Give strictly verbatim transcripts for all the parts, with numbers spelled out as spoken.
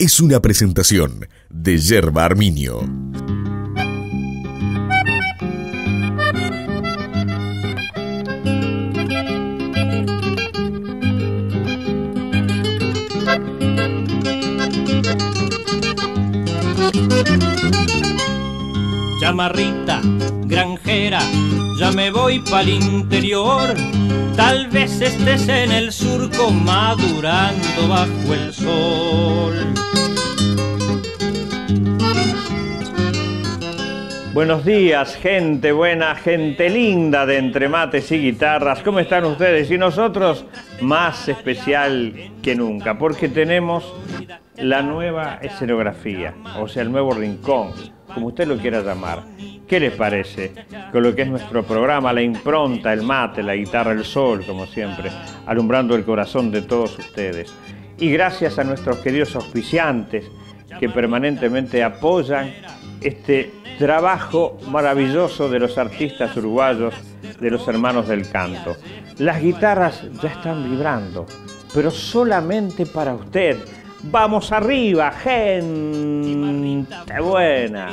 Es una presentación de Yerba Armiño. Chamarrita, granjera, ya me voy pa'l interior. Tal vez estés en el surco madurando bajo el sol. Buenos días, gente buena, gente linda de Entre Mates y Guitarras. ¿Cómo están ustedes? Y nosotros, más especial que nunca, porque tenemos la nueva escenografía, o sea, el nuevo rincón, como usted lo quiera llamar. ¿Qué les parece? Con lo que es nuestro programa, la impronta, el mate, la guitarra, el sol, como siempre, alumbrando el corazón de todos ustedes. Y gracias a nuestros queridos auspiciantes que permanentemente apoyan este trabajo maravilloso de los artistas uruguayos, de los hermanos del canto. Las guitarras ya están vibrando, pero solamente para usted. ¡Vamos arriba, gente buena!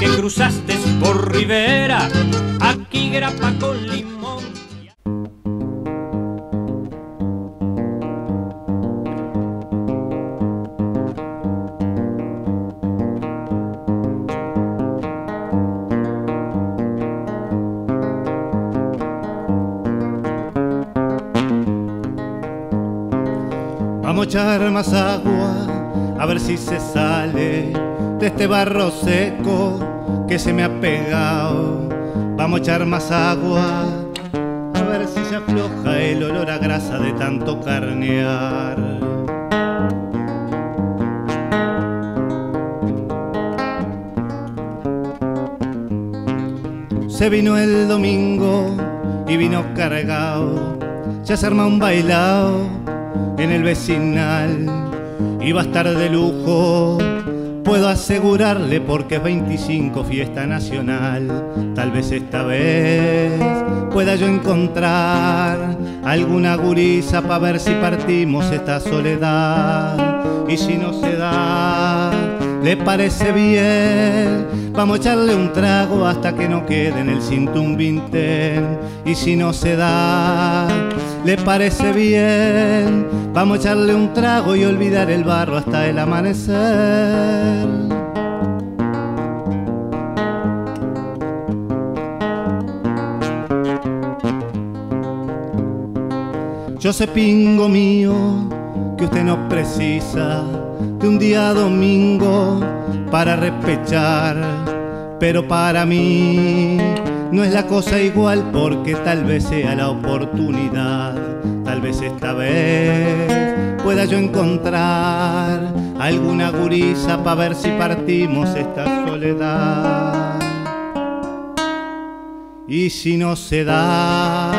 Que cruzaste por Rivera, aquí grapa con limón. Vamos a echar más agua, a ver si se sale de este barro seco que se me ha pegado. Vamos a echar más agua, a ver si se afloja el olor a grasa de tanto carnear. Se vino el domingo y vino cargado, ya se arma un bailao en el vecinal y va a estar de lujo, puedo asegurarle, porque es veinticinco fiesta nacional. Tal vez esta vez pueda yo encontrar alguna gurisa para ver si partimos esta soledad. Y si no se da, le parece bien, vamos a echarle un trago hasta que no quede en el cinto un vintel. Y si no se da, le parece bien, vamos a echarle un trago y olvidar el barro hasta el amanecer. Yo sé, pingo mío, que usted no precisa de un día domingo para repechar, pero para mí no es la cosa igual, porque tal vez sea la oportunidad. Tal vez esta vez pueda yo encontrar alguna gurisa para ver si partimos esta soledad. Y si no se da,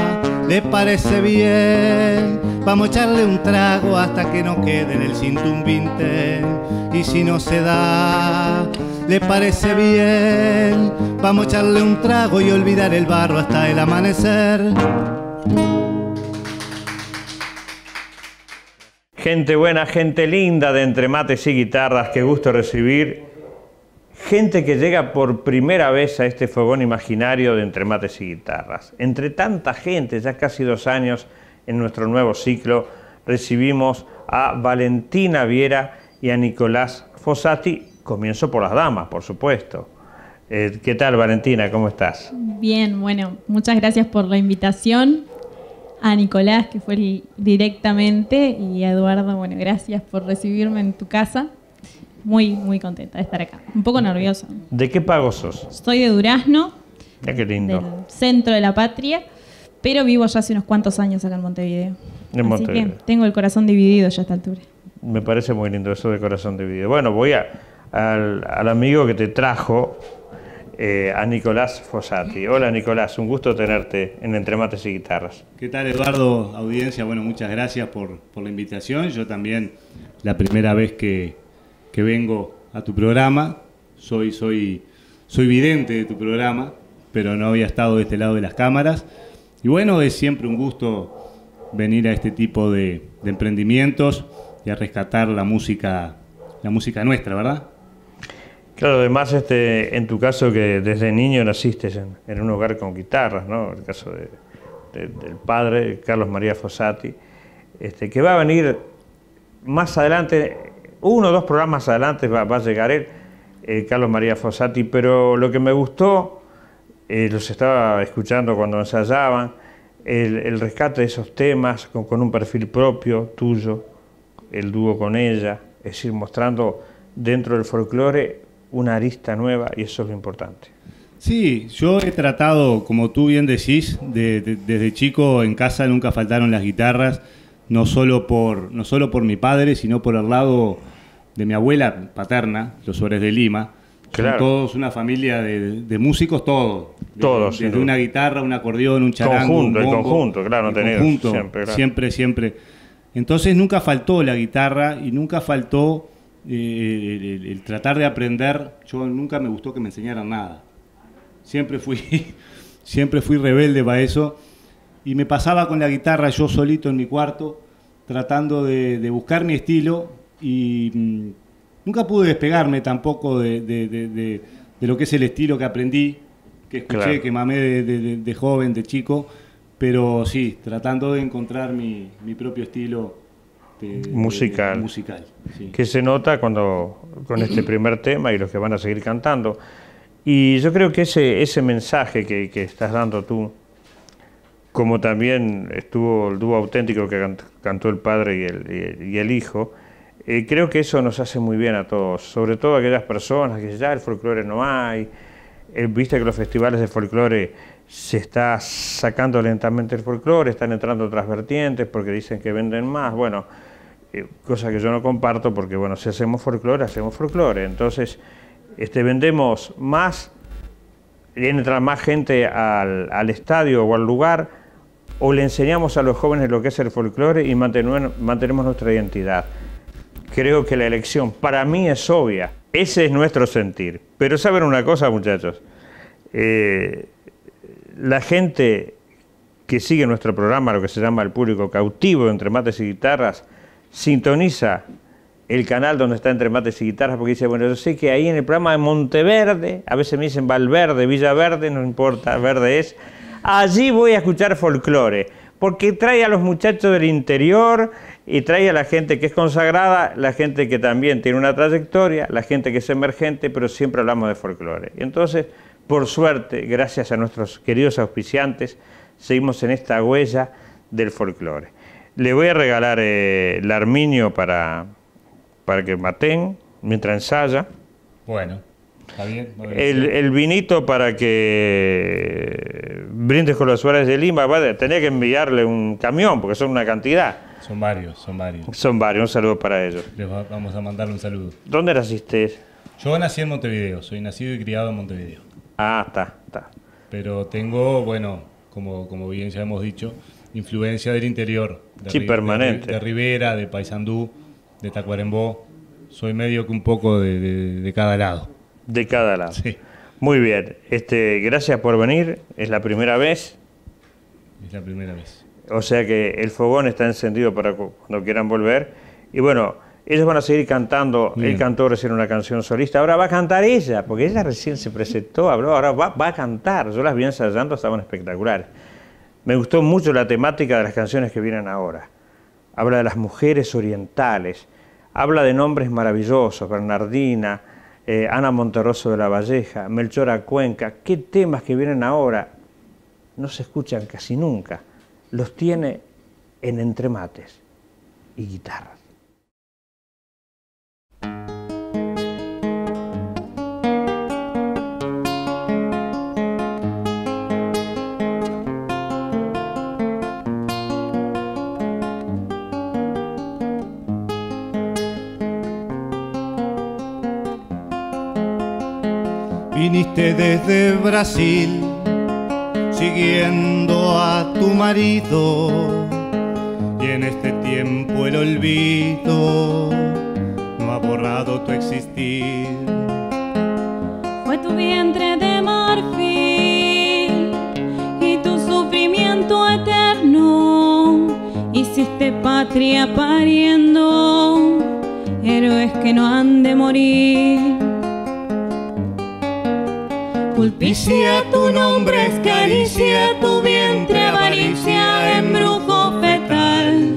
le parece bien, vamos a echarle un trago hasta que no quede en el cinto un vintel. Y si no se da, le parece bien, vamos a echarle un trago y olvidar el barro hasta el amanecer. Gente buena, gente linda de Entre Mates y Guitarras, qué gusto recibir gente que llega por primera vez a este fogón imaginario de Entre Mates y Guitarras. Entre tanta gente, ya casi dos años en nuestro nuevo ciclo, recibimos a Valentina Viera y a Nicolás Fossati. Comienzo por las damas, por supuesto. Eh, ¿Qué tal, Valentina? ¿Cómo estás? Bien, bueno, muchas gracias por la invitación. A Nicolás, que fue el, directamente, y a Eduardo, bueno, gracias por recibirme en tu casa. Muy, muy contenta de estar acá. Un poco nerviosa. ¿De qué pago sos? Soy de Durazno. Ya, qué lindo. Del centro de la patria, pero vivo ya hace unos cuantos años acá en Montevideo. En Así Montevideo. Que tengo el corazón dividido ya a esta altura. Me parece muy lindo eso de corazón dividido. Bueno, voy a, al, al amigo que te trajo, eh, a Nicolás Fossati. Hola, Nicolás, un gusto tenerte en Entre Mates y Guitarras. ¿Qué tal, Eduardo? Audiencia, bueno, muchas gracias por, por la invitación. Yo también, la primera vez que... que vengo a tu programa, soy, soy, soy vidente de tu programa, pero no había estado de este lado de las cámaras. Y bueno, es siempre un gusto venir a este tipo de, de emprendimientos y a rescatar la música la música nuestra, ¿verdad? Claro, además, este, en tu caso, que desde niño naciste en, en un hogar con guitarras, ¿no? El caso de, de, del padre, Carlos María Fossati, este, que va a venir más adelante, uno o dos programas adelante va, va a llegar él, eh, Carlos María Fossati, pero lo que me gustó, eh, los estaba escuchando cuando ensayaban, el, el rescate de esos temas con, con un perfil propio, tuyo, el dúo con ella, es decir, mostrando dentro del folclore una arista nueva, y eso es lo importante. Sí, yo he tratado, como tú bien decís, de, de, desde chico en casa nunca faltaron las guitarras, no solo por no solo por mi padre, sino por el lado de mi abuela paterna, los Sobres de Lima. Claro. Son todos una familia de, de músicos, todos. Todos. De, desde una guitarra, un acordeón, un charango, conjunto, un bombo, el conjunto, claro, no el conjunto, siempre, claro. siempre, siempre. Entonces nunca faltó la guitarra y nunca faltó Eh, el, el, el tratar de aprender. Yo nunca me gustó que me enseñaran nada, siempre fui siempre fui rebelde para eso, y me pasaba con la guitarra yo solito en mi cuarto, tratando de, de buscar mi estilo, y mmm, nunca pude despegarme tampoco de, de, de, de, de lo que es el estilo que aprendí, que escuché, claro, que mamé de, de, de joven, de chico, pero sí, tratando de encontrar mi, mi propio estilo De, musical, de, musical sí. que se nota cuando con este primer tema y los que van a seguir cantando. Y yo creo que ese, ese mensaje que, que estás dando tú, como también estuvo el dúo auténtico que cantó, cantó el padre y el, y el hijo, eh, creo que eso nos hace muy bien a todos, sobre todo a aquellas personas que ya el folclore no hay, eh, viste que los festivales de folclore se está sacando lentamente el folclore, están entrando otras vertientes porque dicen que venden más, bueno, cosa que yo no comparto, porque bueno, si hacemos folclore, hacemos folclore, entonces este, vendemos más, entra más gente al, al estadio o al lugar, o le enseñamos a los jóvenes lo que es el folclore y mantenuen, mantenemos nuestra identidad. Creo que la elección para mí es obvia, ese es nuestro sentir, pero saben una cosa, muchachos, eh, la gente que sigue nuestro programa, lo que se llama el público cautivo, Entre Mates y Guitarras, sintoniza el canal donde está Entre Mates y Guitarras, porque dice, bueno, yo sé que ahí en el programa de Monteverde, a veces me dicen Valverde, Villaverde, no importa, verde es, allí voy a escuchar folclore, porque trae a los muchachos del interior y trae a la gente que es consagrada, la gente que también tiene una trayectoria, la gente que es emergente, pero siempre hablamos de folclore. Entonces, por suerte, gracias a nuestros queridos auspiciantes, seguimos en esta huella del folclore. Le voy a regalar eh, el armiño para, para que maten mientras ensaya. Bueno, está bien. El, el vinito para que brindes con los Sobres de Lima. Vale, tenía que enviarle un camión porque son una cantidad. Son varios, son varios. Son varios, un saludo para ellos. Les vamos a mandarle un saludo. ¿Dónde naciste? Yo nací en Montevideo, soy nacido y criado en Montevideo. Ah, está, está. Pero tengo, bueno, como, como bien ya hemos dicho, influencia del interior. De sí, permanente. De, de Rivera, de Paysandú, de Tacuarembó. Soy medio que un poco de, de, de cada lado. De cada lado. Sí. Muy bien. Este, gracias por venir. Es la primera vez. Es la primera vez. O sea que el fogón está encendido para cuando quieran volver. Y bueno, ellos van a seguir cantando. Bien. Él cantó recién una canción solista, ahora va a cantar ella, porque ella recién se presentó, habló, ahora va, va a cantar. Yo las vi ensayando, estaban espectaculares. Me gustó mucho la temática de las canciones que vienen ahora. Habla de las mujeres orientales, habla de nombres maravillosos, Bernardina, eh, Ana Monterroso de la Valleja, Melchora Cuenca. ¿Qué temas que vienen ahora? No se escuchan casi nunca. Los tiene en Entre Mates y Guitarras. Viniste desde Brasil, siguiendo a tu marido, y en este tiempo el olvido no ha borrado tu existir. Fue tu vientre de marfil y tu sufrimiento eterno, hiciste patria pariendo héroes que no han de morir. Pulpicia tu nombre, escaricia tu vientre, avaricia, embrujo fetal.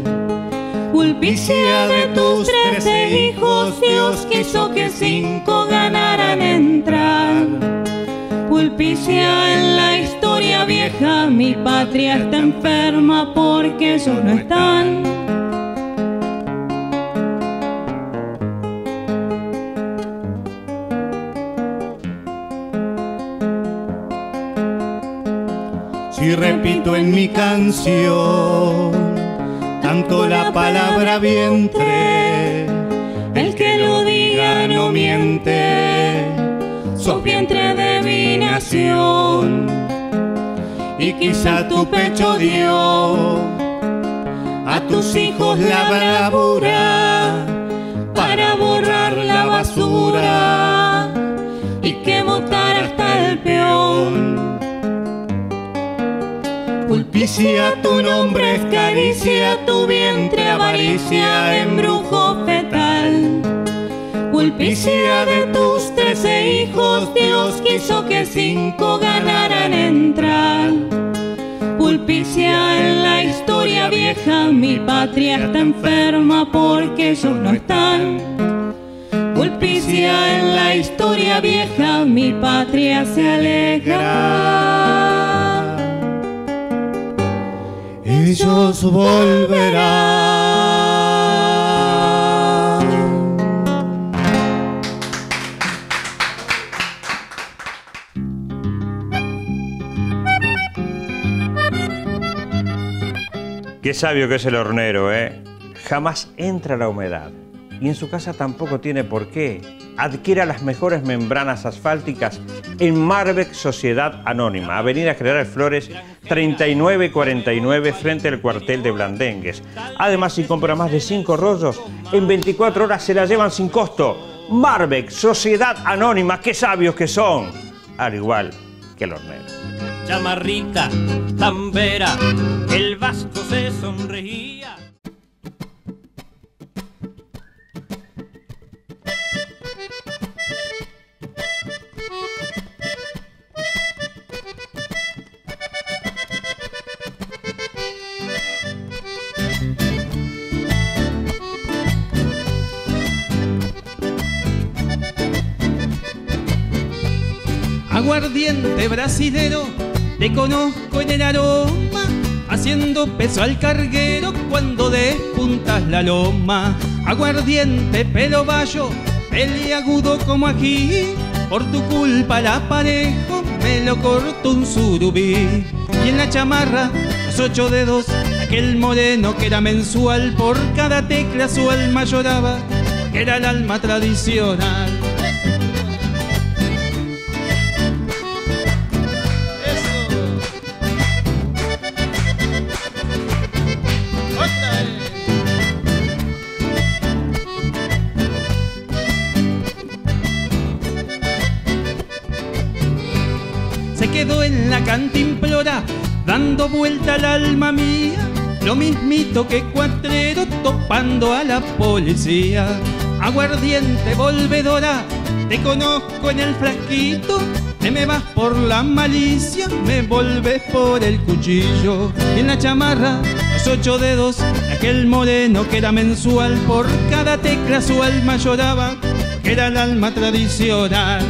Pulpicia de tus trece hijos, Dios quiso que cinco ganaran entrar. Pulpicia en la historia vieja, mi patria está enferma porque ellos no están. Si repito en mi canción tanto la palabra vientre, el que lo diga no miente, sos vientre de mi nación. Y quizá tu pecho dio a tus hijos la bravura para borrar la basura y que votar hasta el peón. Pulpicia tu nombre, escaricia tu vientre, avaricia, embrujo fetal. Pulpicia de tus trece hijos, Dios quiso que cinco ganaran entrar. Pulpicia en la historia vieja, mi patria está enferma porque ellos no están. Pulpicia en la historia vieja, mi patria se alegra. Ellos volverán. Qué sabio que es el hornero, ¿eh? Jamás entra la humedad. Y en su casa tampoco tiene por qué. Adquiera las mejores membranas asfálticas en Marbec Sociedad Anónima, Avenida General Flores treinta y nueve cuarenta y nueve, frente al cuartel de Blandengues. Además, si compra más de cinco rollos, en veinticuatro horas se la llevan sin costo. Marbec Sociedad Anónima, qué sabios que son, al igual que el hornero. Chamarrita, tambera, el vasco se sonreía. Aguardiente brasilero, te conozco en el aroma, haciendo peso al carguero cuando despuntas la loma. Aguardiente pelo bayo, peliagudo como aquí, por tu culpa la parejo me lo cortó un surubí. Y en la chamarra, los ocho dedos, aquel moreno que era mensual, por cada tecla su alma lloraba, porque era el alma tradicional. Cantimplora, dando vuelta al alma mía, lo mismito que cuatrero topando a la policía. Aguardiente volvedora, te conozco en el frasquito, te me vas por la malicia, me volves por el cuchillo. Y en la chamarra, los ocho dedos, aquel moreno que era mensual, por cada tecla su alma lloraba, que era el alma tradicional.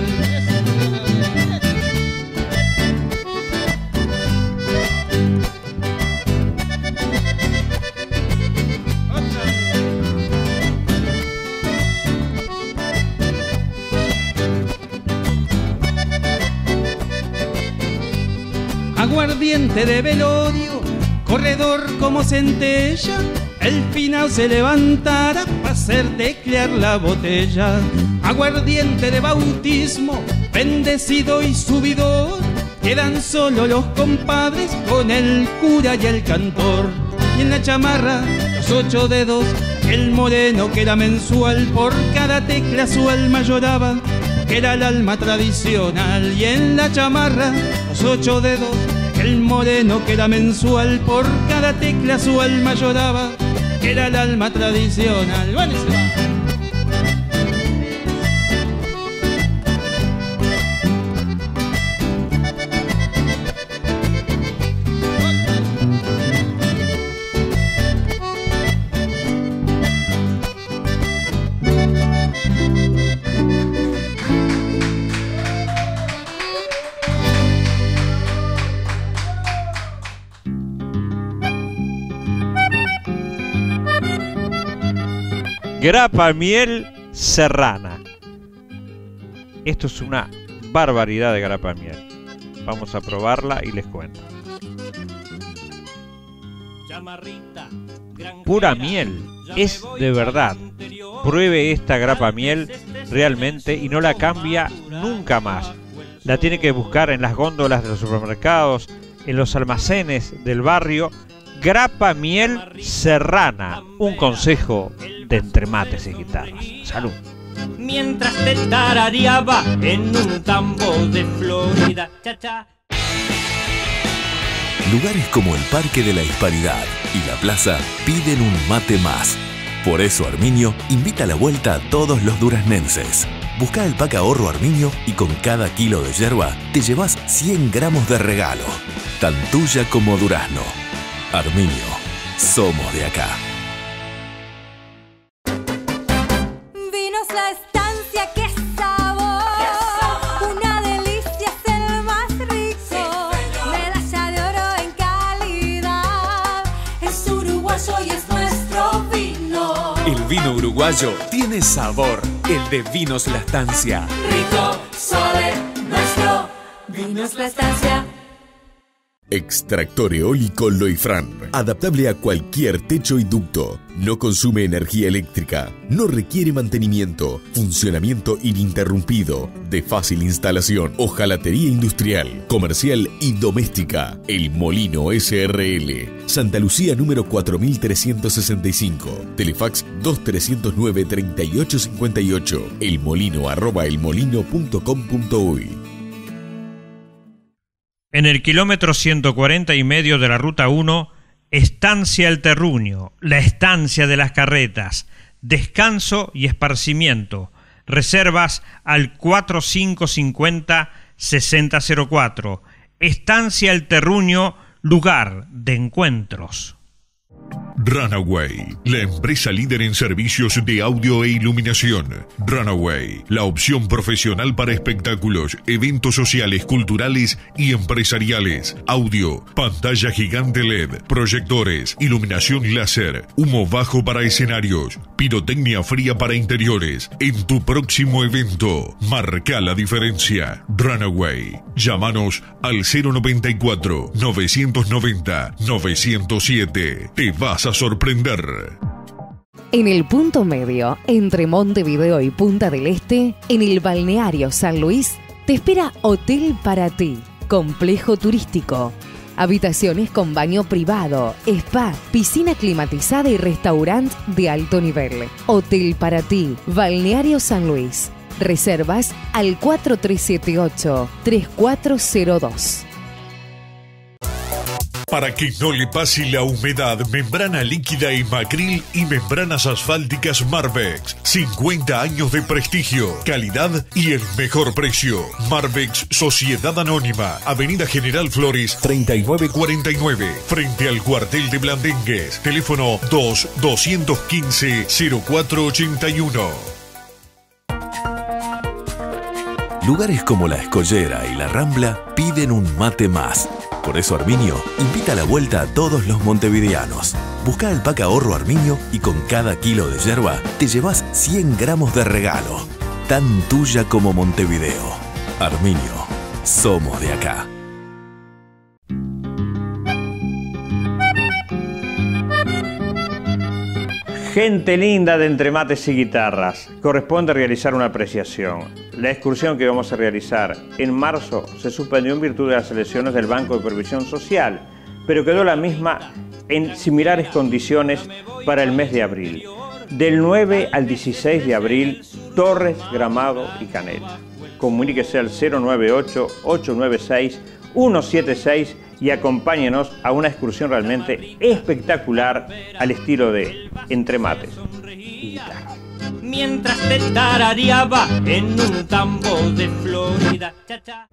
Aguardiente de velorio, corredor como centella, el final se levantara para hacer teclear la botella. Aguardiente de bautismo, bendecido y subidor, quedan solo los compadres con el cura y el cantor. Y en la chamarra, los ocho dedos, el moreno que era mensual, por cada tecla su alma lloraba, que era el alma tradicional. Y en la chamarra, los ocho dedos, el moreno que era mensual, por cada tecla su alma lloraba, que era el alma tradicional. Bueno, se va. grapa miel serrana. Esto es una barbaridad de grapa miel. Vamos a probarla y les cuento. Pura miel, es de verdad. Pruebe esta grapa miel realmente y no la cambia nunca más. La tiene que buscar en las góndolas de los supermercados, en los almacenes del barrio. Grapa miel serrana, un consejo de Entre Mates y Guitarras. Salud. Mientras te tarareaba en un tambo de Florida, cha, cha. Lugares como el Parque de la Hispanidad y la Plaza piden un mate más. Por eso Armiño invita a la vuelta a todos los duraznenses. Busca el pack ahorro Armiño y con cada kilo de yerba te llevas cien gramos de regalo. Tan tuya como durazno. Armiño, somos de acá. Vinos La Estancia, qué sabor. Qué sabor. Una delicia, es el más rico. Medalla de oro en calidad. Es uruguayo y es nuestro vino. El vino uruguayo tiene sabor. El de Vinos La Estancia. Rico, suave, nuestro. Vinos La Estancia. Extractor eólico Loifrán, adaptable a cualquier techo y ducto. No consume energía eléctrica, no requiere mantenimiento, funcionamiento ininterrumpido, de fácil instalación, hojalatería industrial, comercial y doméstica. El Molino S R L, Santa Lucía número cuatro mil trescientos sesenta y cinco, Telefax dos tres cero nueve, tres ocho cinco ocho, elmolino arroba elmolino punto com punto uy. En el kilómetro ciento cuarenta y medio de la ruta uno, Estancia el Terruño, la estancia de las carretas, descanso y esparcimiento. Reservas al cuatro cinco cinco cero, seis cero cero cuatro. Estancia el Terruño, lugar de encuentros. Runaway, la empresa líder en servicios de audio e iluminación. Runaway, la opción profesional para espectáculos, eventos sociales, culturales y empresariales. Audio, pantalla gigante LED, proyectores, iluminación láser, humo bajo para escenarios, pirotecnia fría para interiores. En tu próximo evento, marca la diferencia. Runaway, llámanos al cero noventa y cuatro, novecientos noventa, novecientos siete. Te vas a sorprender. En el punto medio, entre Montevideo y Punta del Este, en el balneario San Luis, te espera Hotel Para Ti, complejo turístico. Habitaciones con baño privado, spa, piscina climatizada y restaurante de alto nivel. Hotel Para Ti, balneario San Luis. Reservas al cuatro tres siete ocho, tres cuatro cero dos. Para que no le pase la humedad, membrana líquida en Macril y membranas asfálticas Marvex. cincuenta años de prestigio, calidad y el mejor precio. Marvex Sociedad Anónima, Avenida General Flores treinta y nueve cuarenta y nueve, frente al cuartel de Blandengues. Teléfono dos, doscientos quince, cero cuatro ochenta y uno. Lugares como La Escollera y La Rambla piden un mate más. Por eso Armiño invita a la vuelta a todos los montevideanos. Busca el pack ahorro Armiño y con cada kilo de yerba te llevas cien gramos de regalo. Tan tuya como Montevideo. Armiño, somos de acá. Gente linda de Entre Mates y Guitarras, corresponde realizar una apreciación. La excursión que vamos a realizar en marzo se suspendió en virtud de las elecciones del Banco de Previsión Social, pero quedó la misma en similares condiciones para el mes de abril. Del nueve al dieciséis de abril, Torres, Gramado y Canela. Comuníquese al cero nueve ocho, ocho nueve seis, uno siete seis y acompáñenos a una excursión realmente espectacular al estilo de Entre Mates y Guitarras. Mientras te tarareaba en un tambo de Florida. Cha, cha.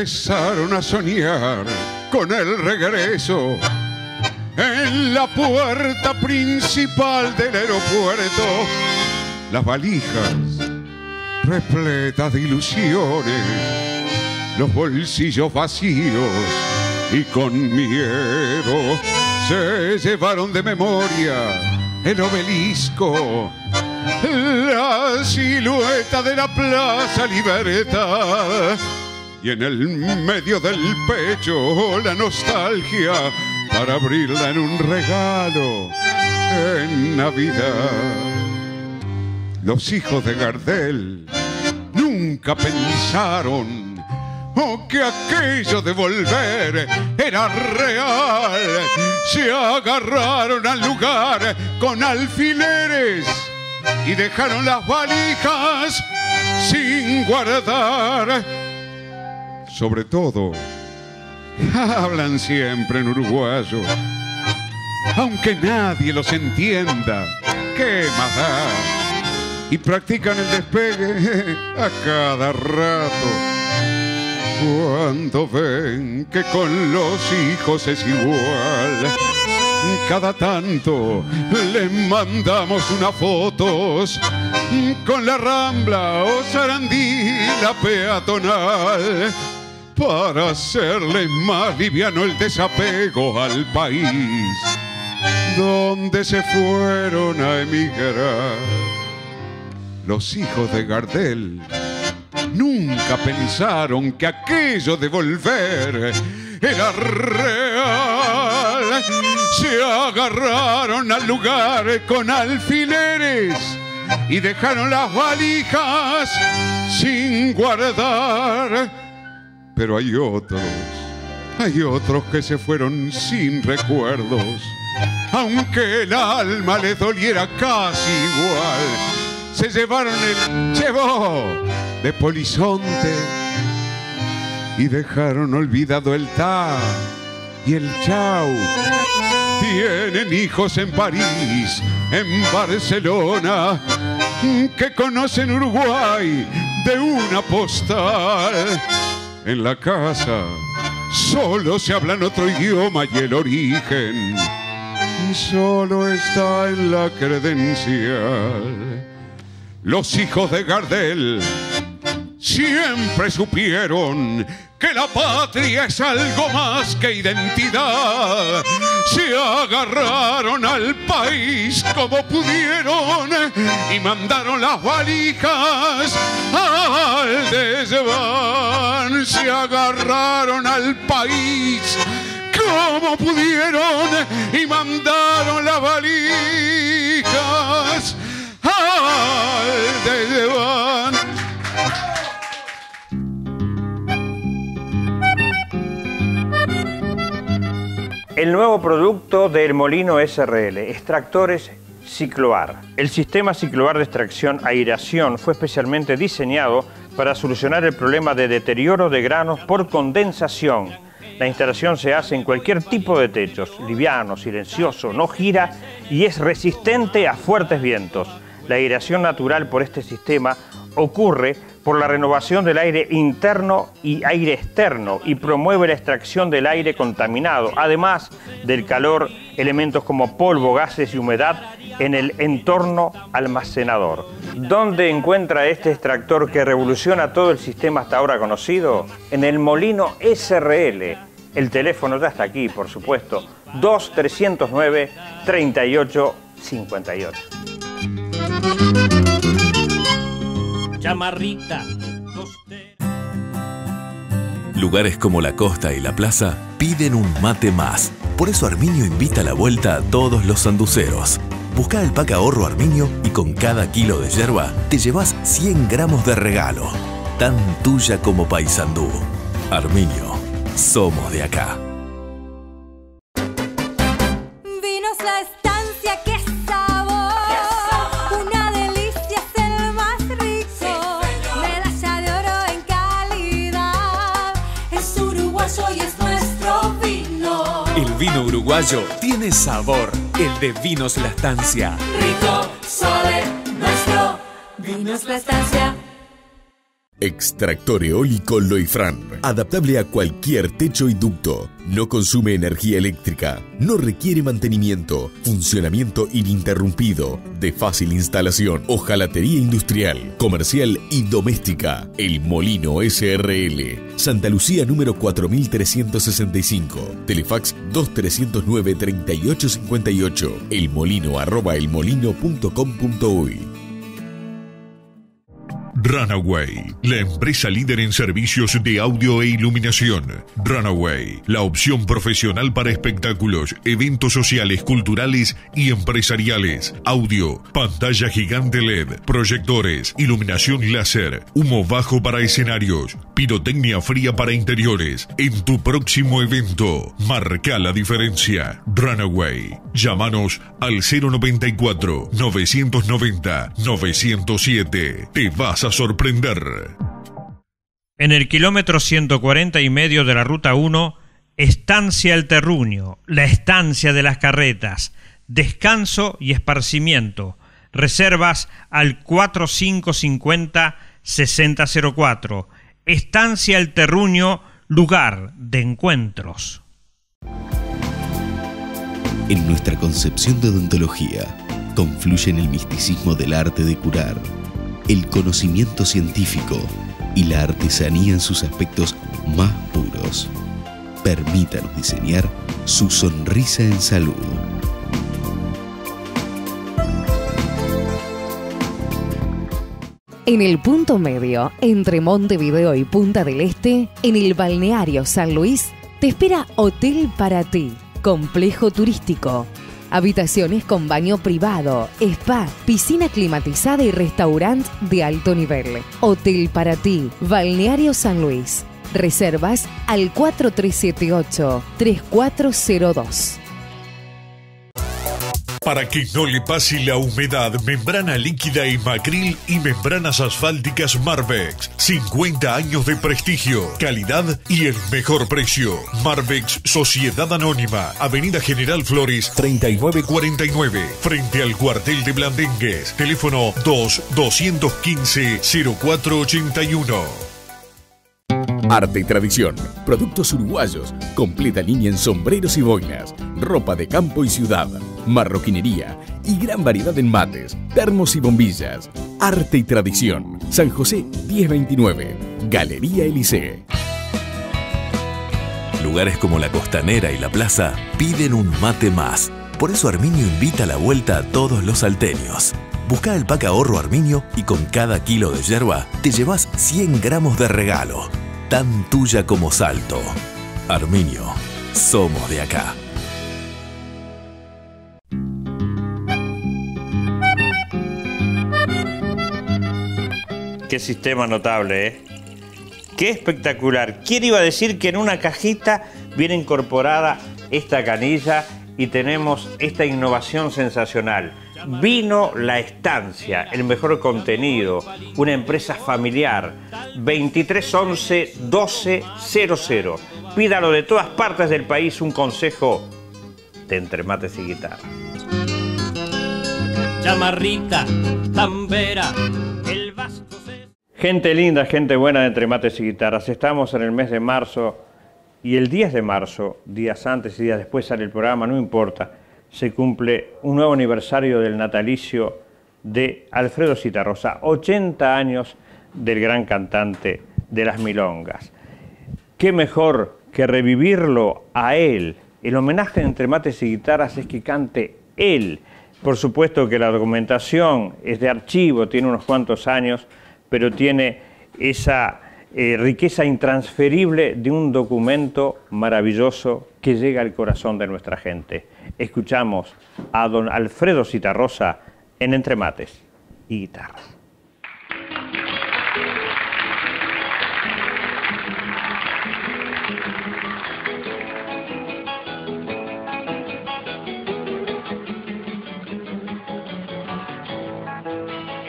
empezaron a soñar con el regreso. En la puerta principal del aeropuerto, las valijas repletas de ilusiones, los bolsillos vacíos y con miedo, se llevaron de memoria el obelisco, la silueta de la Plaza Libertad, y en el medio del pecho la nostalgia para abrirla en un regalo en Navidad. Los hijos de Gardel nunca pensaron oh, que aquello de volver era real. Se agarraron al lugar con alfileres y dejaron las valijas sin guardar. Sobre todo, hablan siempre en uruguayo, aunque nadie los entienda, ¿qué más da? Y practican el despegue a cada rato. Cuando ven que con los hijos es igual, cada tanto les mandamos unas fotos con la Rambla o Sarandí, la peatonal, para hacerle más liviano el desapego al país donde se fueron a emigrar. Los hijos de Gardel nunca pensaron que aquello de volver era real. Se agarraron al lugar con alfileres y dejaron las valijas sin guardar. Pero hay otros, hay otros que se fueron sin recuerdos, aunque el alma les doliera casi igual. Se llevaron el chevó de Polizonte y dejaron olvidado el ta y el chau. Tienen hijos en París, en Barcelona, que conocen Uruguay de una postal. En la casa solo se hablan otro idioma y el origen solo está en la credencial. Los hijos de Gardel siempre supieron que la patria es algo más que identidad. Se agarraron al país como pudieron y mandaron las valijas al desván. Se agarraron al país como pudieron y mandaron las valijas al desván. El nuevo producto de El Molino S R L, extractores Cicloar. El sistema Cicloar de extracción-aeración fue especialmente diseñado para solucionar el problema de deterioro de granos por condensación. La instalación se hace en cualquier tipo de techos, liviano, silencioso, no gira y es resistente a fuertes vientos. La aeración natural por este sistema ocurre por la renovación del aire interno y aire externo y promueve la extracción del aire contaminado, además del calor, elementos como polvo, gases y humedad en el entorno almacenador. ¿Dónde encuentra este extractor que revoluciona todo el sistema hasta ahora conocido? En El Molino S R L. El teléfono ya está aquí, por supuesto, dos tres cero nueve, treinta y ocho cincuenta y ocho. Chamarrita, coste. Lugares como la costa y la plaza piden un mate más. Por eso Armiño invita a la vuelta a todos los sanduceros. Busca el pack ahorro Armiño y con cada kilo de yerba te llevas cien gramos de regalo. Tan tuya como Paysandú. Armiño, somos de acá. Vinos La Estancia, que uruguayo tiene sabor, el de Vinos La Estancia. Rico, suave, nuestro. Vinos La Estancia. Extractor eólico Loifrán, adaptable a cualquier techo y ducto. No consume energía eléctrica, no requiere mantenimiento, funcionamiento ininterrumpido, de fácil instalación, hojalatería industrial, comercial y doméstica. El Molino S R L, Santa Lucía número cuatro mil trescientos sesenta y cinco, Telefax dos tres cero nueve, tres ocho cinco ocho, elmolino arroba elmolino punto com punto uy. Runaway, la empresa líder en servicios de audio e iluminación. Runaway, la opción profesional para espectáculos, eventos sociales, culturales y empresariales. Audio, pantalla gigante LED, proyectores, iluminación láser, humo bajo para escenarios, pirotecnia fría para interiores. En tu próximo evento, marca la diferencia. Runaway, llámanos al cero noventa y cuatro, novecientos noventa, novecientos siete. Te vas a sorprender. En el kilómetro ciento cuarenta y medio de la ruta uno, Estancia el Terruño, la estancia de las carretas, descanso y esparcimiento. Reservas al cuatro cinco cinco cero, seis cero cero cuatro. Estancia el Terruño, lugar de encuentros. En nuestra concepción de odontología confluyen el misticismo del arte de curar, el conocimiento científico y la artesanía en sus aspectos más puros. Permítanos diseñar su sonrisa en salud. En el punto medio, entre Montevideo y Punta del Este, en el balneario San Luis, te espera Hotel Para Ti, complejo turístico. Habitaciones con baño privado, spa, piscina climatizada y restaurante de alto nivel. Hotel Para Ti, Balneario San Luis. Reservas al cuatro tres siete ocho, tres cuatro cero dos. Para que no le pase la humedad, membrana líquida y macril y membranas asfálticas Marvex. cincuenta años de prestigio, calidad y el mejor precio. Marvex Sociedad Anónima, Avenida General Flores treinta y nueve cuarenta y nueve, frente al cuartel de Blandengues. Teléfono dos, doscientos quince, cero cuatro ochenta y uno. Arte y Tradición, productos uruguayos, completa línea en sombreros y boinas, ropa de campo y ciudad, marroquinería y gran variedad en mates, termos y bombillas. Arte y Tradición, San José diez veintinueve, Galería Elise. Lugares como la Costanera y la Plaza piden un mate más. Por eso Armiño invita a la vuelta a todos los salteños. Busca el pack ahorro Armiño y con cada kilo de yerba te llevas cien gramos de regalo. Tan tuya como Salto. Armiño, somos de acá. Qué sistema notable, ¿eh? Qué espectacular. ¿Quién iba a decir que en una cajita viene incorporada esta canilla y tenemos esta innovación sensacional? Vino La Estancia, el mejor contenido, una empresa familiar, veintitrés once, doce cero cero. Pídalo de todas partes del país, un consejo de Entre Mates y Guitarras. Chamarrita, tambera, el vasco se... Gente linda, gente buena de Entre Mates y Guitarras. Estamos en el mes de marzo y el diez de marzo, días antes y días después sale el programa, no importa. Se cumple un nuevo aniversario del natalicio de Alfredo Zitarrosa, ochenta años del gran cantante de las milongas. Qué mejor que revivirlo a él. El homenaje Entre Mates y Guitarras es que cante él. Por supuesto que la documentación es de archivo, tiene unos cuantos años, pero tiene esa eh, riqueza intransferible de un documento maravilloso que llega al corazón de nuestra gente. Escuchamos a don Alfredo Zitarrosa en Entre Mates y Guitarras.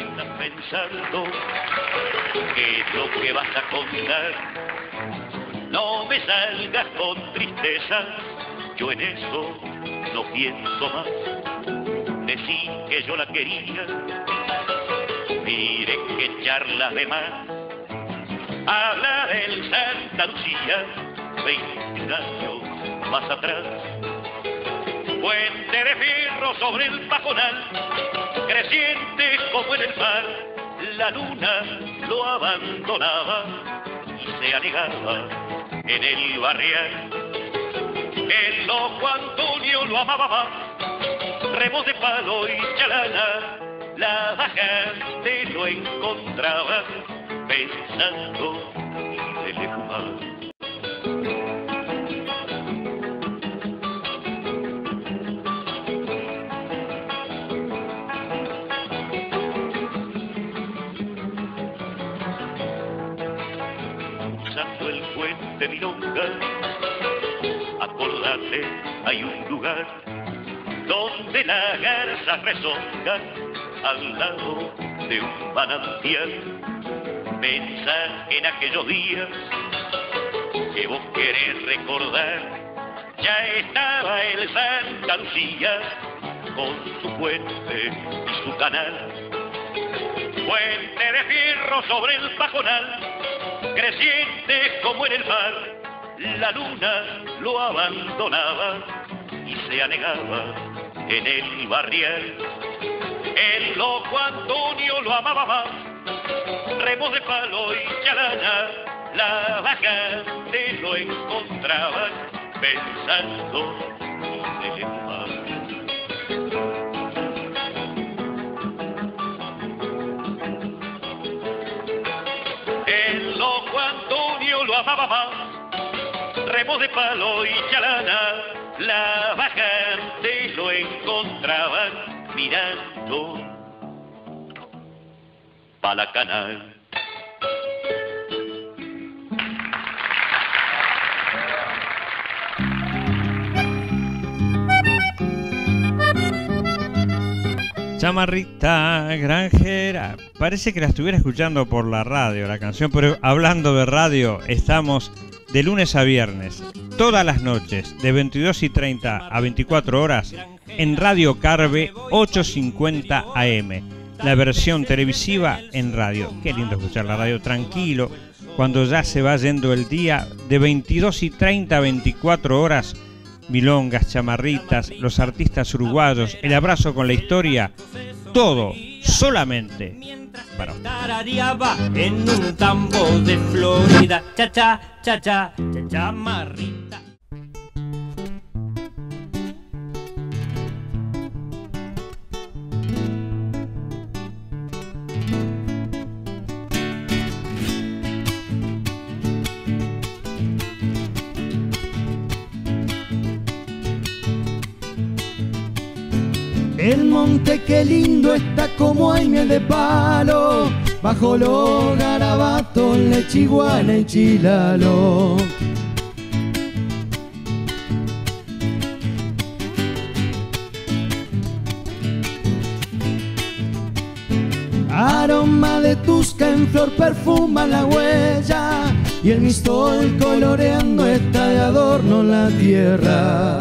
¿Estás pensando que lo que vas a contar no me salgas con tristeza? Yo en eso no pienso más. Decí que yo la quería, mire que charlas de más. hablar en Santa Lucía, veinte años más atrás. Puente de fierro sobre el pajonal, creciente como en el mar, la luna lo abandonaba y se anegaba en el barrial. El loco Antonio lo amaba, remos de palo y chalana, la bajante lo encontraba pensando y se le fumaba. De milonga, acordate, hay un lugar donde la garza rezonga al lado de un manantial. Pensá en aquellos días que vos querés recordar. Ya estaba el Santa Lucía con su puente y su canal. Puente de fierro sobre el pajonal, creciente como en el mar, la luna lo abandonaba y se anegaba en el barrial. El loco Antonio lo amaba más, remos de palo y chalana, la bajante lo encontraban pensando en el mar. Amaba más, remos de palo y chalana, la bajante lo encontraban mirando pa' la canal. Chamarrita granjera, parece que la estuviera escuchando por la radio la canción, pero hablando de radio, estamos de lunes a viernes, todas las noches, de veintidós y treinta a veinticuatro horas, en Radio Carve ochocientos cincuenta A M, la versión televisiva en radio. Qué lindo escuchar la radio tranquilo, cuando ya se va yendo el día, de veintidós y treinta a veinticuatro horas, milongas, chamarritas, los artistas uruguayos, el abrazo con la historia, todo solamente para en un tambo de Florida, cha cha cha cha chamarrita. El monte que lindo está como hay miel de palo, bajo los garabatos, lechiguana y chilalo. Aroma de tusca en flor perfuma la huella y el mistol coloreando está de adorno la tierra.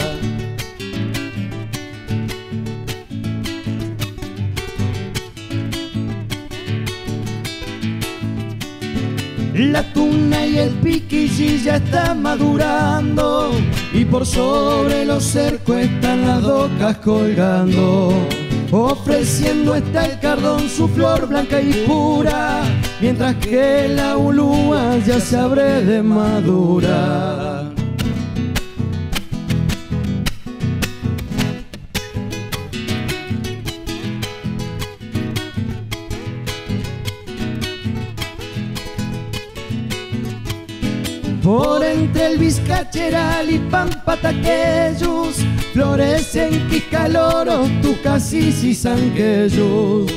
La tuna y el piquillí ya están madurando y por sobre los cercos están las docas colgando. Ofreciendo está el cardón su flor blanca y pura, mientras que la ulúa ya se abre de madura. Por entre el vizcacheral y pampa taquellos florecen quicaloros, tucasis y sanguellos.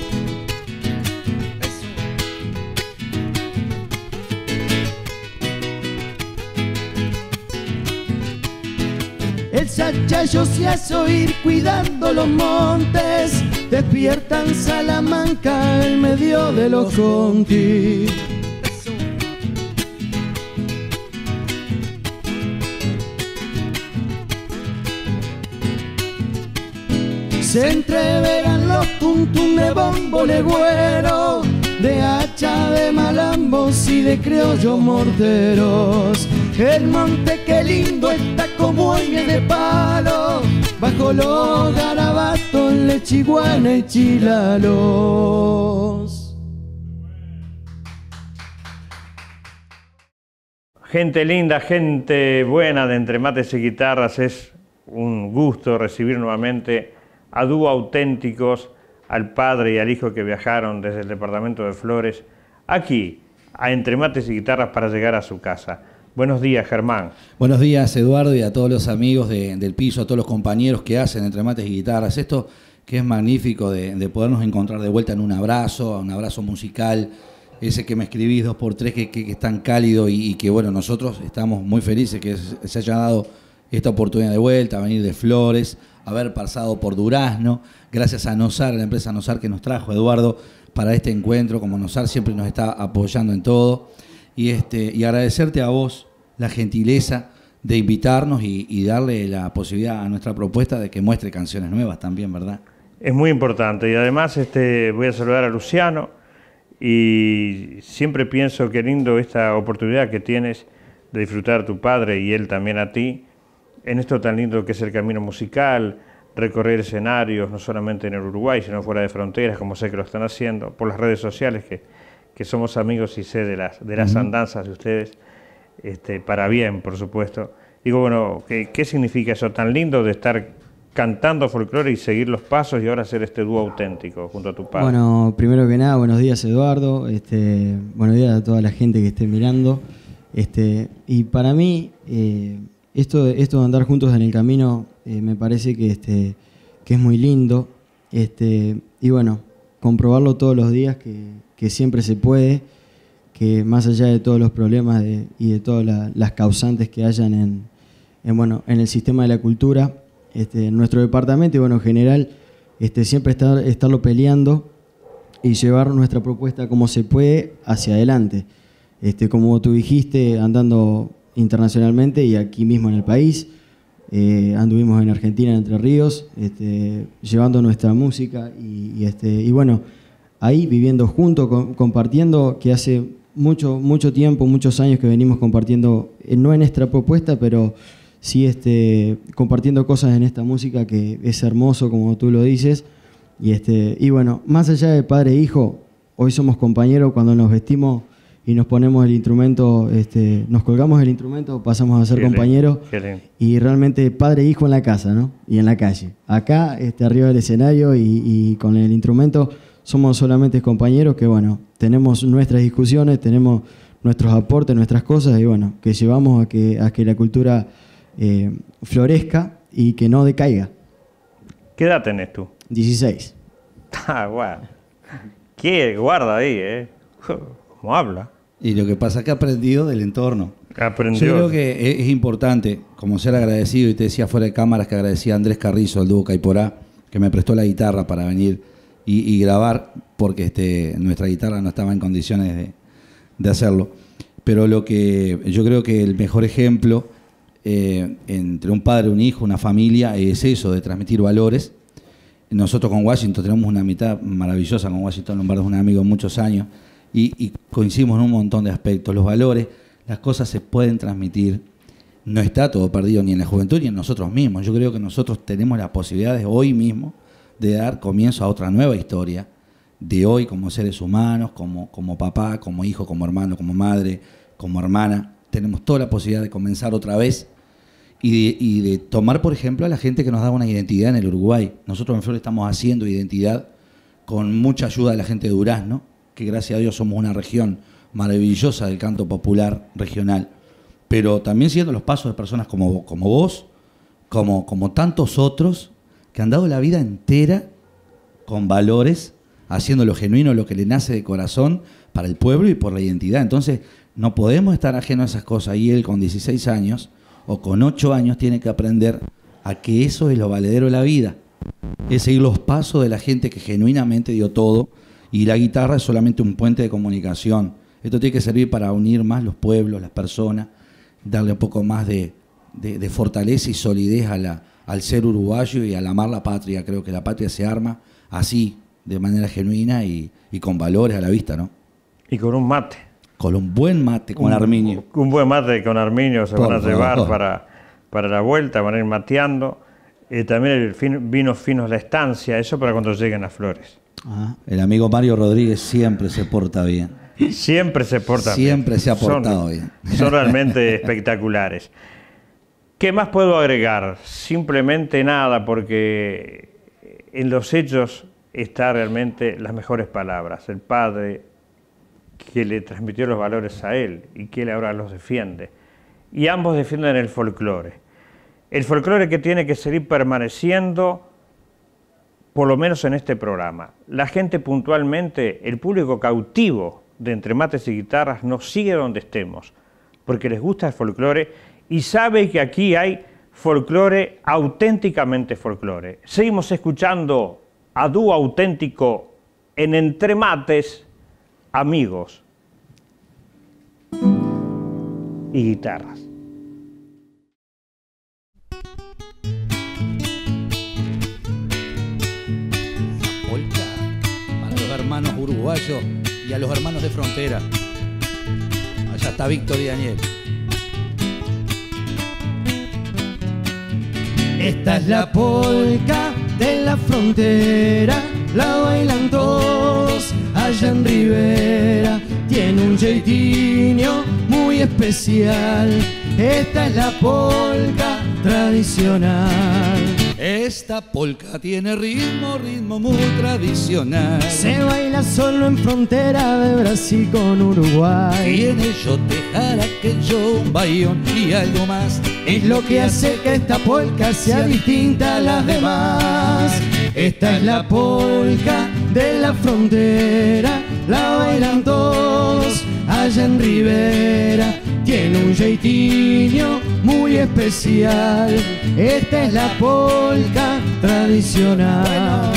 El sachayo se hace oír cuidando los montes, despiertan Salamanca en medio de los contis. Se entreveran los tuntum de bombo legüero de hacha, de malambos y de criollos morteros. El monte que lindo está como aire de palo, bajo los garabatos, lechiguana y chilalos. Gente linda, gente buena de Entre Mates y Guitarras, es un gusto recibir nuevamente a Dúo Auténticos, al padre y al hijo que viajaron desde el departamento de Flores, aquí, a Entre Mates y Guitarras para llegar a su casa. Buenos días, Germán. Buenos días, Eduardo, y a todos los amigos de, del piso, a todos los compañeros que hacen Entre Mates y Guitarras. Esto que es magnífico de, de podernos encontrar de vuelta en un abrazo, un abrazo musical, ese que me escribís dos por tres, que, que, que es tan cálido y, y que, bueno, nosotros estamos muy felices que es, se haya dado esta oportunidad de vuelta, venir de Flores, haber pasado por Durazno, gracias a Nozar, a la empresa Nozar que nos trajo, Eduardo, para este encuentro, como Nozar siempre nos está apoyando en todo, y, este, y agradecerte a vos la gentileza de invitarnos y, y darle la posibilidad a nuestra propuesta de que muestre canciones nuevas también, ¿verdad? Es muy importante, y además este, voy a saludar a Luciano, y siempre pienso que lindo esta oportunidad que tienes de disfrutar tu padre y él también a ti en esto tan lindo que es el camino musical, recorrer escenarios no solamente en el Uruguay sino fuera de fronteras, como sé que lo están haciendo por las redes sociales, que, que somos amigos y sé de las, de las uh-huh. andanzas de ustedes, este, para bien, por supuesto. Digo, bueno, ¿qué, qué significa eso tan lindo de estar cantando folclore y seguir los pasos y ahora hacer este dúo auténtico junto a tu padre? Bueno, primero que nada, buenos días, Eduardo, este, buenos días a toda la gente que esté mirando. Este, y para mí, eh, esto, esto de andar juntos en el camino eh, me parece que, este, que es muy lindo. Este, y bueno, comprobarlo todos los días, que, que siempre se puede, que más allá de todos los problemas de, y de todas la, las causantes que hayan en, en, bueno, en el sistema de la cultura, Este, nuestro departamento y bueno, en general, este, siempre estar, estarlo peleando y llevar nuestra propuesta como se puede hacia adelante, este, como tú dijiste, andando internacionalmente y aquí mismo en el país, eh, anduvimos en Argentina, en Entre Ríos, este, llevando nuestra música y, y, este, y bueno, ahí viviendo juntos, con, compartiendo, que hace mucho, mucho tiempo, muchos años que venimos compartiendo, eh, no en nuestra propuesta, pero sí, este, compartiendo cosas en esta música que es hermoso, como tú lo dices. Y, este, y bueno, más allá de padre e hijo, hoy somos compañeros cuando nos vestimos y nos ponemos el instrumento, este, nos colgamos el instrumento, pasamos a ser Gelen, compañeros. Gelen. Y realmente padre e hijo en la casa, ¿no? Y en la calle. Acá, este, arriba del escenario y, y con el instrumento, somos solamente compañeros que, bueno, tenemos nuestras discusiones, tenemos nuestros aportes, nuestras cosas y, bueno, que llevamos a que, a que la cultura Eh, florezca y que no decaiga. ¿Qué edad tenés tú? dieciséis. Ah, guau. ¿Qué guarda ahí, eh? ¿Cómo habla? Y lo que pasa es que ha aprendido del entorno. Aprendió. Yo creo que es importante, como ser agradecido, y te decía fuera de cámaras que agradecía a Andrés Carrizo, del dúo Caiporá, que me prestó la guitarra para venir y, y grabar, porque este, nuestra guitarra no estaba en condiciones de, de hacerlo. Pero lo que yo creo que el mejor ejemplo Eh, entre un padre, un hijo, una familia, es eso, de transmitir valores. Nosotros con Washington tenemos una mitad maravillosa, con Washington Lombardo es un amigo de muchos años, y, y coincidimos en un montón de aspectos. Los valores, las cosas se pueden transmitir, no está todo perdido ni en la juventud ni en nosotros mismos. Yo creo que nosotros tenemos las posibilidades hoy mismo de dar comienzo a otra nueva historia, de hoy como seres humanos, como, como papá, como hijo, como hermano, como madre, como hermana. Tenemos toda la posibilidad de comenzar otra vez. Y de, y de tomar, por ejemplo, a la gente que nos da una identidad en el Uruguay. Nosotros en Flores estamos haciendo identidad con mucha ayuda de la gente de Durazno, que gracias a Dios somos una región maravillosa del canto popular regional. Pero también siguiendo los pasos de personas como, como vos, como, como tantos otros, que han dado la vida entera con valores, haciendo lo genuino, lo que le nace de corazón para el pueblo y por la identidad. Entonces, no podemos estar ajenos a esas cosas. Y él con dieciséis años o con ocho años tiene que aprender a que eso es lo valedero de la vida, es seguir los pasos de la gente que genuinamente dio todo, y la guitarra es solamente un puente de comunicación. Esto tiene que servir para unir más los pueblos, las personas, darle un poco más de, de, de fortaleza y solidez a la, al ser uruguayo y al amar la patria. Creo que la patria se arma así, de manera genuina y, y con valores a la vista, ¿no? Y con un mate. Con un buen mate, con un, Armiño. Un buen mate con Armiño se por, van a llevar por, por. Para, para la vuelta, van a ir mateando. Eh, también el fin, vinos finos La Estancia, eso para cuando lleguen las flores. Ah, el amigo Mario Rodríguez siempre se porta bien. Siempre se porta siempre bien. Siempre se ha portado son, bien. Son realmente espectaculares. ¿Qué más puedo agregar? Simplemente nada, porque en los hechos están realmente las mejores palabras. El padre que le transmitió los valores a él y que él ahora los defiende. Y ambos defienden el folclore. El folclore que tiene que seguir permaneciendo, por lo menos en este programa. La gente puntualmente, el público cautivo de Entre Mates y Guitarras nos sigue donde estemos, porque les gusta el folclore. Y sabe que aquí hay folclore, auténticamente folclore. Seguimos escuchando a Dúo Auténtico en Entre Mates, amigos y guitarras. Polca para los hermanos uruguayos y a los hermanos de frontera. Allá está Víctor y Daniel. Esta es la polca de la frontera, la bailan todos allá en Rivera. Tiene un jeitinho muy especial, esta es la polca tradicional. Esta polca tiene ritmo, ritmo muy tradicional. Se baila solo en frontera de Brasil con Uruguay. Y en el yote, aquello, un bayón y algo más es lo que hace que esta polca sea distinta a las demás. Esta es la polca de la frontera, la bailan todos allá en Rivera. Tiene un jeitinho muy especial, esta es la polca tradicional.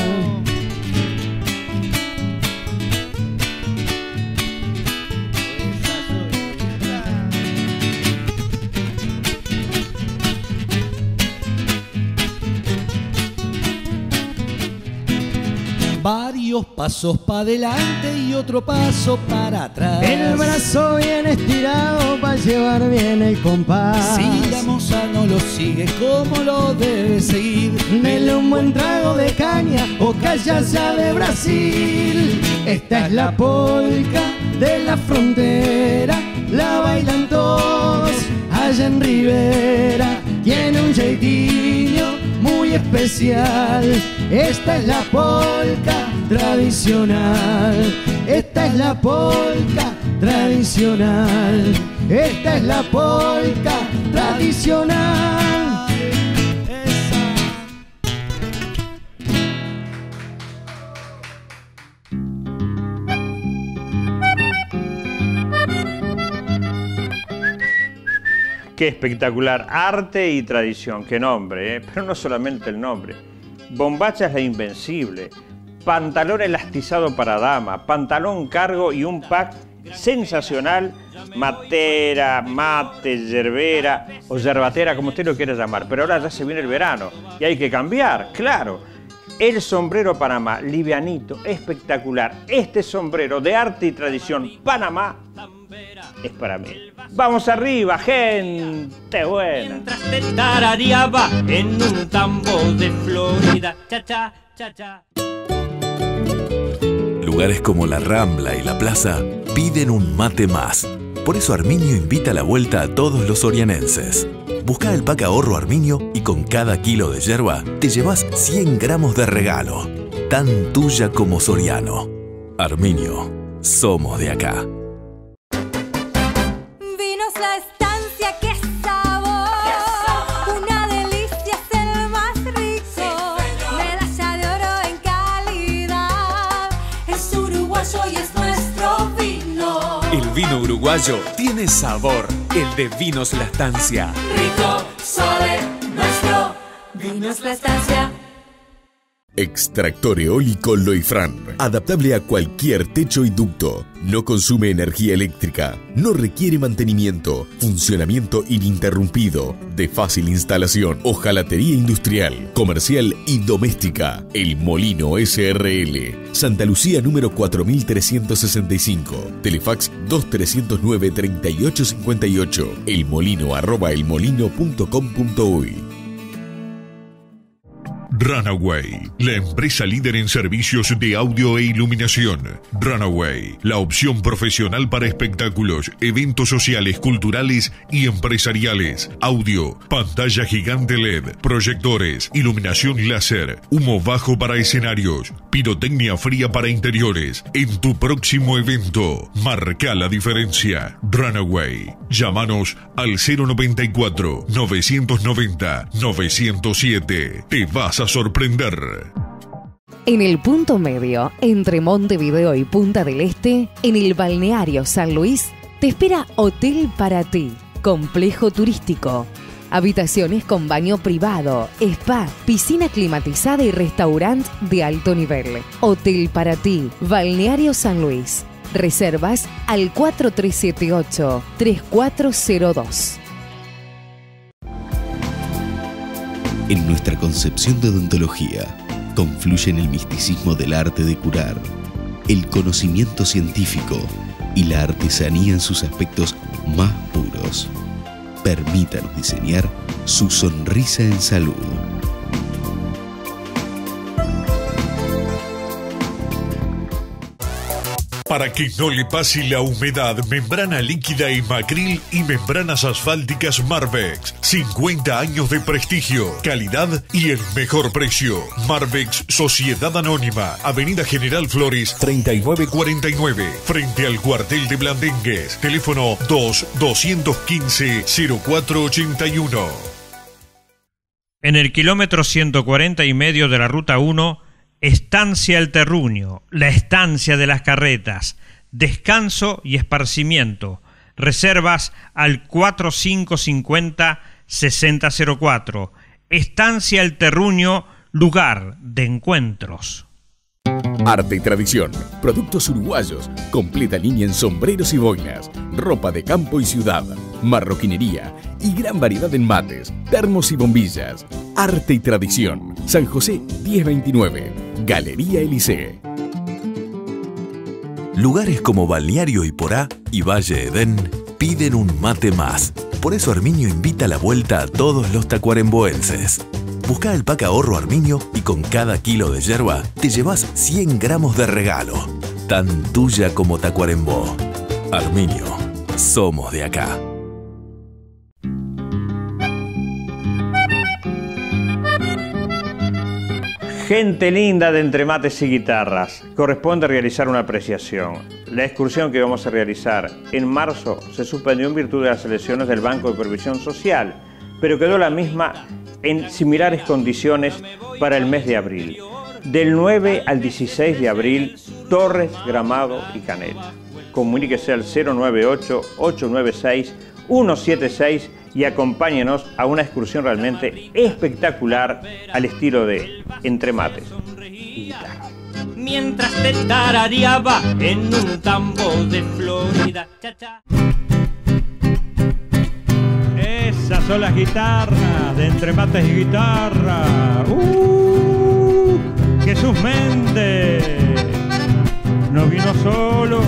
Varios pasos para adelante y otro paso para atrás. El brazo bien estirado para llevar bien el compás. Si la moza no lo sigue como lo debe seguir, denle un buen trago de caña o cachaza de Brasil. Esta es la polca de la frontera, la bailan todos allá en Rivera. Tiene un jeitinho muy especial, esta es la polca tradicional, esta es la polca tradicional, esta es la polca tradicional. Qué espectacular, Arte y Tradición, qué nombre, ¿eh? Pero no solamente el nombre. Bombacha es la invencible, pantalón elastizado para dama, pantalón cargo y un pack sensacional, matera, mate, yerbera o yerbatera, como usted lo quiera llamar. Pero ahora ya se viene el verano y hay que cambiar, claro. El sombrero Panamá, livianito, espectacular. Este sombrero de Arte y Tradición Panamá es para mí. Vamos arriba, gente buena. Mientras te tarareaba en un tambo de Florida. Cha, cha, cha, cha. Lugares como la Rambla y la Plaza piden un mate más. Por eso Armiño invita a la vuelta a todos los orianenses. Busca el pack ahorro Armiño y con cada kilo de yerba te llevas cien gramos de regalo. Tan tuya como soriano. Armiño, somos de acá. La estancia, qué sabor. qué sabor, una delicia, es el más rico, sí, medalla de oro en calidad, es uruguayo y es nuestro vino. El vino uruguayo tiene sabor, el de Vinos La Estancia. Rico, suave, nuestro, Vinos La Estancia. Extractor eólico Loifrán, adaptable a cualquier techo y ducto. No consume energía eléctrica, no requiere mantenimiento, funcionamiento ininterrumpido, de fácil instalación, hojalatería industrial, comercial y doméstica. El Molino S R L, Santa Lucía número cuatro mil trescientos sesenta y cinco, Telefax dos tres cero nueve, tres ocho cinco ocho, elmolino arroba elmolino punto com punto uy. Runaway, la empresa líder en servicios de audio e iluminación. Runaway, la opción profesional para espectáculos, eventos sociales, culturales y empresariales. Audio, pantalla gigante LED, proyectores, iluminación láser, humo bajo para escenarios, pirotecnia fría para interiores. En tu próximo evento, marca la diferencia. Runaway, llámanos al cero noventa y cuatro, novecientos noventa, novecientos siete. Te vas a sorprender. En el punto medio, entre Montevideo y Punta del Este, en el balneario San Luis, te espera Hotel Para Ti, complejo turístico. Habitaciones con baño privado, spa, piscina climatizada y restaurante de alto nivel. Hotel Para Ti, balneario San Luis. Reservas al cuatro tres siete ocho, tres cuatro cero dos. En nuestra concepción de odontología, confluyen el misticismo del arte de curar, el conocimiento científico y la artesanía en sus aspectos más puros. Permítanos diseñar su sonrisa en salud. Para que no le pase la humedad, membrana líquida y macril y membranas asfálticas Marvex. cincuenta años de prestigio, calidad y el mejor precio. Marvex Sociedad Anónima, Avenida General Flores treinta y nueve cuarenta y nueve, frente al cuartel de Blandengues. Teléfono dos, doscientos quince, cero cuatro ochenta y uno. En el kilómetro ciento cuarenta y medio de la ruta uno, Estancia el Terruño, la estancia de las carretas, descanso y esparcimiento. Reservas al cuatro cinco cinco cero, seis cero cero cuatro. Estancia el Terruño, lugar de encuentros. Arte y Tradición, productos uruguayos, completa línea en sombreros y boinas, ropa de campo y ciudad, marroquinería y gran variedad en mates, termos y bombillas. Arte y Tradición, San José diez veintinueve, Galería Elise. Lugares como Balneario Iporá y Valle Edén piden un mate más. Por eso Armiño invita a la vuelta a todos los tacuaremboenses. Busca el pack ahorro Armiño y con cada kilo de yerba te llevas cien gramos de regalo. Tan tuya como Tacuarembó. Armiño, somos de acá. Gente linda de Entre Mates y Guitarras, corresponde realizar una apreciación. La excursión que vamos a realizar en marzo se suspendió en virtud de las elecciones del Banco de Previsión Social, pero quedó la misma en similares condiciones para el mes de abril. Del nueve al dieciséis de abril, Torres, Gramado y Canela. Comuníquese al cero nueve ocho, ocho nueve seis, uno siete seis y acompáñenos a una excursión realmente espectacular al estilo de Entre Mates y Guitarras. Mientras te tarareaba en un tambo de Florida. Esas son las guitarras de Entre Mates y Guitarras. ¡Uh! Jesús Méndez no vino solo.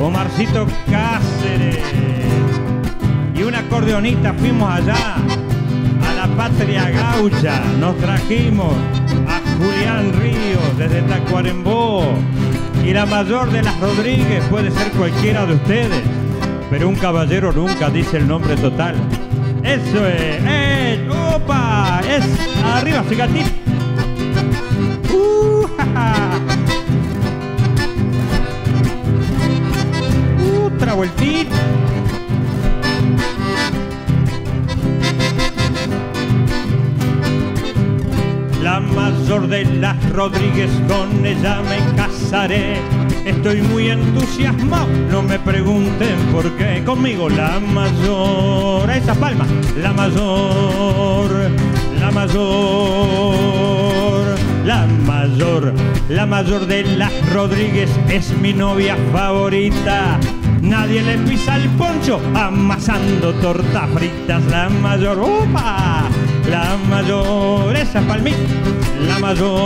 Omarcito Cáceres y un acordeonista fuimos allá a la patria gaucha. Nos trajimos a Julián Ríos desde Tacuarembó. Y la mayor de las Rodríguez puede ser cualquiera de ustedes, pero un caballero nunca dice el nombre total. Eso es, es, opa, es, arriba cigatito. Uh, ja, ja. Otra vueltita. La mayor de las Rodríguez, con ella me casaré. Estoy muy entusiasmado, no me pregunten por qué. Conmigo la mayor, a esas palmas. La mayor, la mayor, la mayor, la mayor de las Rodríguez es mi novia favorita. Nadie le pisa el poncho amasando tortas fritas. La mayor, ¡opa! La mayor, esa es para mí. La mayor,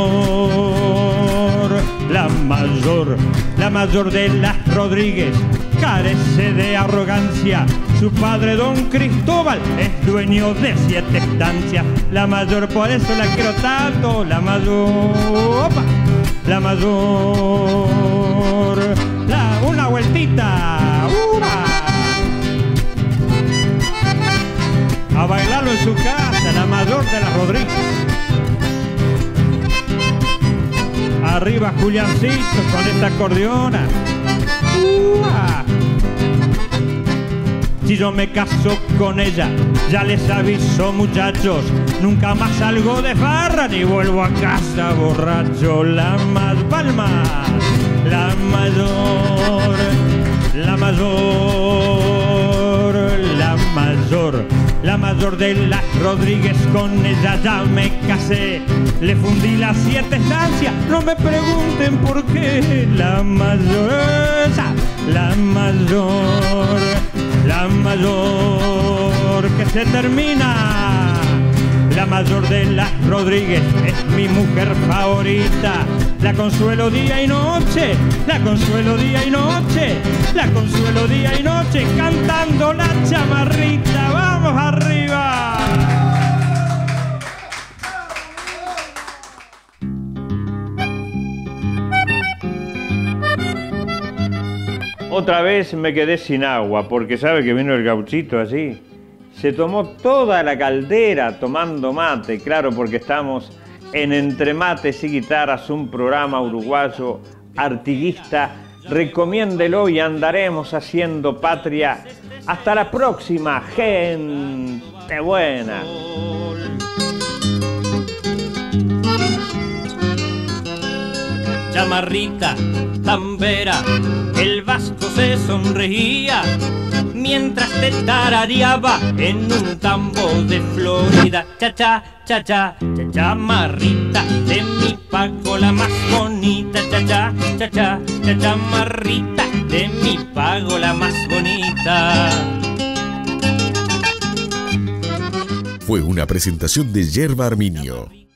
la mayor, la mayor de las Rodríguez carece de arrogancia. Su padre, don Cristóbal, es dueño de siete estancias. La mayor, por eso la quiero tanto. La mayor, ¡opa! La mayor, la, una vueltita, ¡upa! A bailarlo en su casa, la mayor de las Rodríguez. Arriba Juliancito con esta acordeona. ¡Upa! Si yo me caso con ella, ya les aviso muchachos, nunca más salgo de farra ni vuelvo a casa borracho. La más palma, la mayor, la mayor, la mayor, la mayor de las Rodríguez, con ella ya me casé. Le fundí las siete estancias, no me pregunten por qué. La mayor, la mayor, la mayor que se termina. La mayor de las Rodríguez es mi mujer favorita. La consuelo día y noche, la consuelo día y noche, la consuelo día y noche cantando la chamarrita. ¡Vamos arriba! Otra vez me quedé sin agua, porque sabe que vino el gauchito así. Se tomó toda la caldera tomando mate, claro, porque estamos en Entre Mates y Guitarras, un programa uruguayo artiguista. Recomiéndelo y andaremos haciendo patria. Hasta la próxima, gente buena. Chamarrita, tambera, el vasco se sonreía mientras te tarareaba en un tambo de Florida. Cha-cha, cha-cha, chamarrita de mi Paco la más bonita. Cha-cha, cha-cha, chamarrita de mi Paco la más bonita. Fue una presentación de Yerba Armiño.